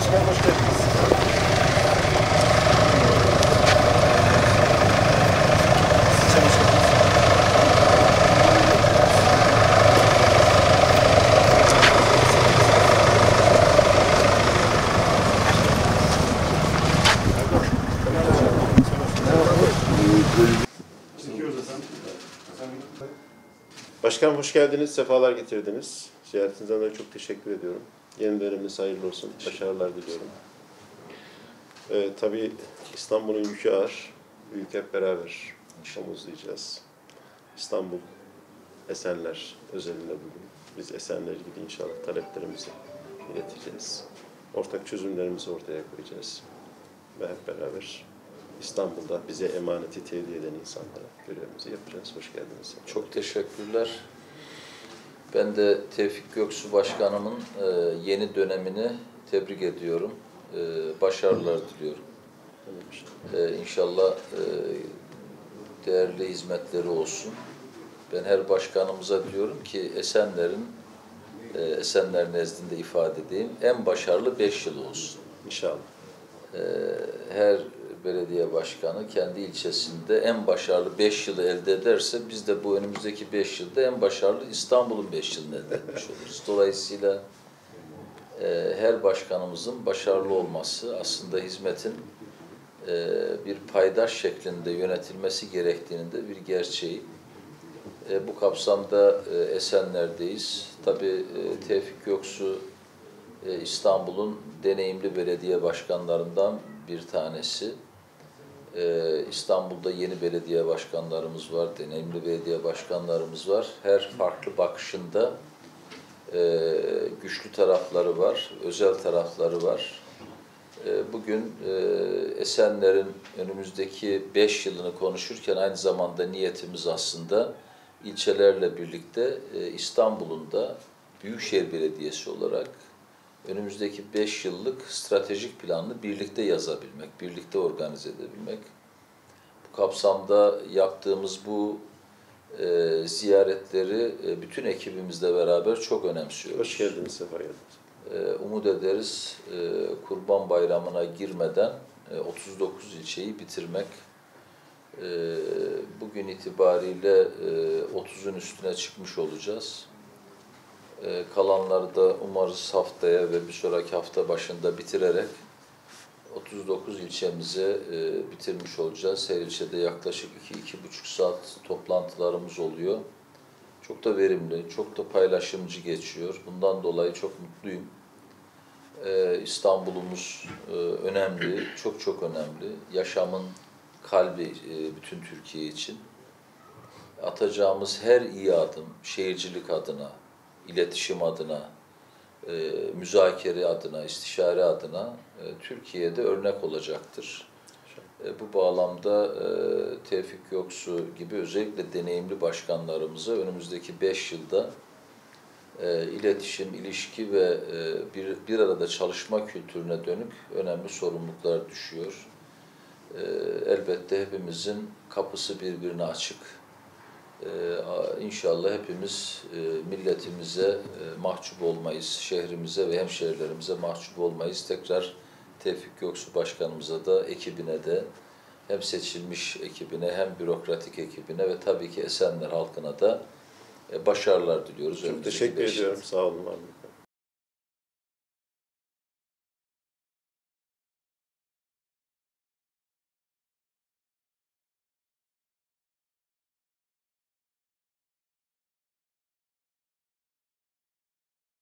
Başkan, hoş geldiniz. Başkanım hoş geldiniz, sefalar getirdiniz. Ziyaretinizden dolayı çok teşekkür ediyorum. Yeni döneminiz hayırlı olsun, başarılar diliyorum. Tabii İstanbul'un yükü ağır, büyük hep beraber omuzlayacağız. İstanbul, Esenler özelinde bugün. Biz Esenler gibi inşallah taleplerimizi ileteceğiz. Ortak çözümlerimizi ortaya koyacağız. Ve hep beraber İstanbul'da bize emaneti tevdi eden insanlara görevimizi yapacağız. Hoş geldiniz. Çok teşekkürler. Ben de Tevfik Göksu Başkanımın yeni dönemini tebrik ediyorum. Başarılar diliyorum. İnşallah değerli hizmetleri olsun. Ben her başkanımıza diyorum ki Esenler nezdinde ifade edeyim. En başarılı 5 yıl olsun. İnşallah. Her belediye başkanı kendi ilçesinde en başarılı 5 yılı elde ederse biz de bu önümüzdeki 5 yılda en başarılı İstanbul'un 5 yılını elde etmiş oluruz. Dolayısıyla her başkanımızın başarılı olması aslında hizmetin bir paydaş şeklinde yönetilmesi gerektiğinin de bir gerçeği. Bu kapsamda Esenler'deyiz. Tabii Tevfik Göksu İstanbul'un deneyimli belediye başkanlarından bir tanesi. İstanbul'da yeni belediye başkanlarımız var, deneyimli belediye başkanlarımız var. Her farklı bakışında güçlü tarafları var, özel tarafları var. Bugün Esenler'in önümüzdeki 5 yılını konuşurken aynı zamanda niyetimiz aslında ilçelerle birlikte İstanbul'un da Büyükşehir Belediyesi olarak önümüzdeki 5 yıllık stratejik planını birlikte yazabilmek, birlikte organize edebilmek. Bu kapsamda yaptığımız bu ziyaretleri bütün ekibimizle beraber çok önemsiyoruz. Hoş geldiniz, sefa geldiniz. Umut ederiz Kurban Bayramı'na girmeden 39 ilçeyi bitirmek. Bugün itibariyle 30'un üstüne çıkmış olacağız. Kalanları da umarız haftaya ve bir sonraki hafta başında bitirerek 39 ilçemizi bitirmiş olacağız. Her ilçede yaklaşık 2-2,5 saat toplantılarımız oluyor. Çok da verimli, çok da paylaşımcı geçiyor. Bundan dolayı çok mutluyum. İstanbul'umuz önemli, çok çok önemli. Yaşamın kalbi bütün Türkiye için. Atacağımız her iyi adım şehircilik adına, iletişim adına, müzakere adına, istişare adına Türkiye'de örnek olacaktır. Bu bağlamda Tevfik Göksu gibi özellikle deneyimli başkanlarımıza önümüzdeki 5 yılda iletişim, ilişki ve bir arada çalışma kültürüne dönük önemli sorumluluklar düşüyor. Elbette hepimizin kapısı birbirine açık. İnşallah hepimiz milletimize mahcup olmayız, şehrimize ve hemşehrilerimize mahcup olmayız. Tekrar Tevfik Göksu Başkanımıza da, ekibine de, hem seçilmiş ekibine hem bürokratik ekibine ve tabii ki Esenler halkına da başarılar diliyoruz. Çok teşekkür ediyorum. Sağ olun.